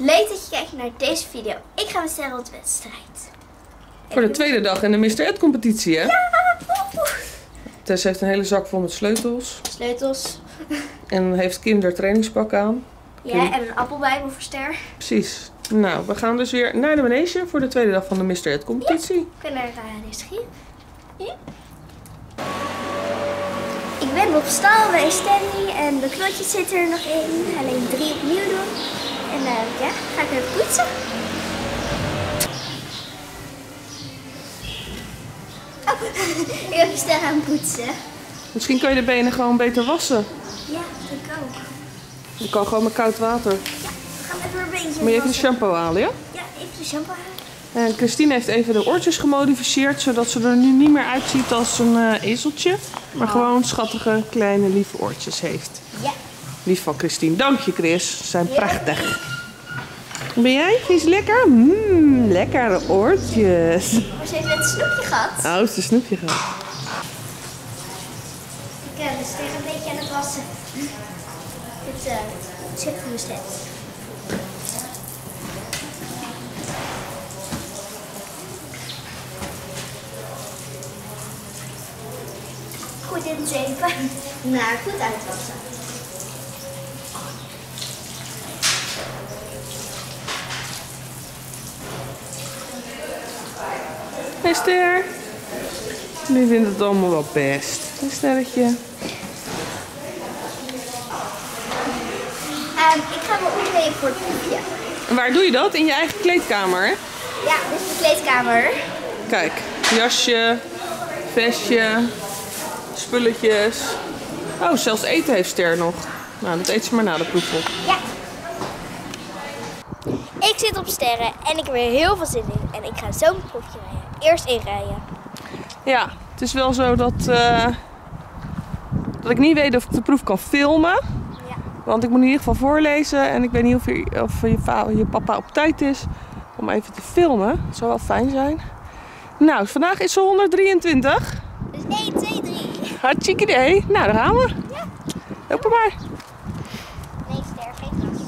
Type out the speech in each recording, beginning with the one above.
Leuk dat je kijkt naar deze video. Ik ga met Sterre op de wedstrijd. Voor de tweede dag in de Mr. Ed competitie, hè? Ja! Tess heeft een hele zak vol met sleutels. En heeft Kim haar trainingspak aan. Ja, en een appel bij me voor Sterre. Precies. Nou, we gaan dus weer naar de Baneesje voor de tweede dag van de Mr. Ed competitie. Ja, ik ben naar de schip. Ja. Ik ben op stal bij Stanley en de klotjes zitten er nog in. Alleen 3 opnieuw doen. En ja, ga ik weer poetsen. Ik heb Sterre aan poetsen. Misschien kan je de benen gewoon beter wassen. Ja, dat kan ook. Je kan gewoon met koud water. Ja, we gaan even een beetje wassen. Moet je even de shampoo halen, ja? Ja, even de shampoo halen. En Christine heeft even de oortjes gemodificeerd, zodat ze er nu niet meer uitziet als een ezeltje. Maar gewoon schattige, kleine, lieve oortjes heeft. Ja. Lief van Christine. Dank je, Chris. Ze zijn prachtig. Ben jij? Vind je lekker? Mmm, lekkere oortjes. Maar ze heeft net een snoepje gehad. Oh, ze heeft een snoepje gehad. Ik heb dus tegen een beetje aan het wassen. Dit zit voor mijn slet. Goed in het zeven. Nou, goed uitwassen. Hey Ster, jullie vinden het allemaal wel best. Een sterretje. Ik ga me omkleden voor het poepje. En waar doe je dat? In je eigen kleedkamer? Hè? Ja, dit is de kleedkamer. Kijk, jasje, vestje, spulletjes. Oh, zelfs eten heeft Ster nog. Nou, dat eet ze maar na de poepel. Ja. Ik zit op Sterre en ik heb er heel veel zin in. En ik ga zo'n poepje rijden. Eerst inrijden. Ja, het is wel zo dat, dat ik niet weet of ik de proef kan filmen. Ja. Want ik moet in ieder geval voorlezen en ik weet niet of je papa op tijd is om even te filmen. Dat zou wel fijn zijn. Nou, vandaag is ze 123. Dus 1, 2, 3. Hartstikke idee. Nou, daar gaan we. Ja. Loop er maar. Nee, Ster, geen gras.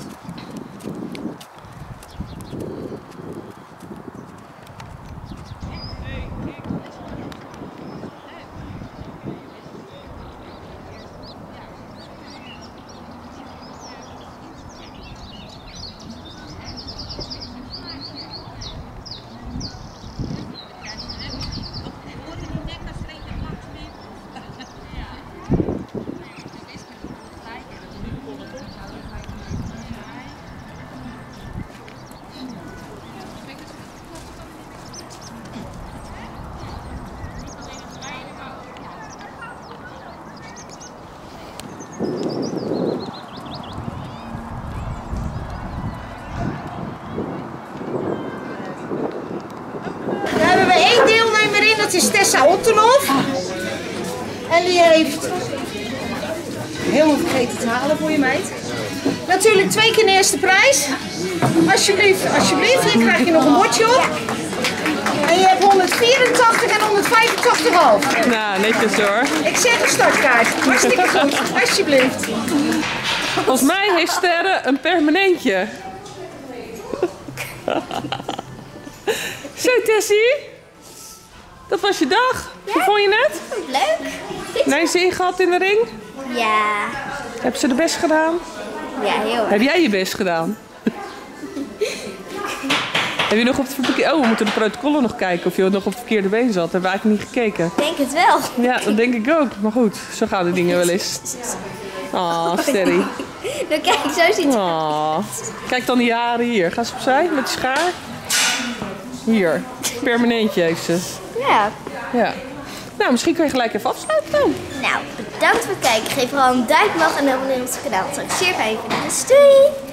Het is Tessa Ottenhof en die heeft, helemaal vergeten te halen voor je meid, natuurlijk 2 keer de eerste prijs. Alsjeblieft, alsjeblieft, hier krijg je nog een bordje op. En je hebt 184 en 185,5. Nou, netjes hoor. Ik zeg een startkaart, hartstikke goed, alsjeblieft. Volgens mij heeft Sterre een permanentje. Zo Tessie. Dat was je dag. Ja? Hoe vond je het? Leuk. Nee, zin gehad in de ring? Ja. Heb ze de best gedaan? Ja, heel erg. Heb jij je best gedaan? Heb je nog op het verkeerde... Oh, we moeten de protocollen nog kijken of je nog op het verkeerde been zat. Hebben we eigenlijk niet gekeken. Ik denk het wel. Ja, dat denk ik ook. Maar goed, zo gaan de dingen wel eens. Oh, Sterre. Nou kijk, zo ziet het uit. Kijk dan die haren hier. Ga ze opzij met de schaar. Hier, permanentje heeft ze. Ja. Ja. Nou, misschien kun je gelijk even afsluiten dan. Nou, bedankt voor het kijken. Geef vooral een duimpje omhoog en abonneer op het kanaal. Dat zou ik zeer fijn vinden. Dus doei!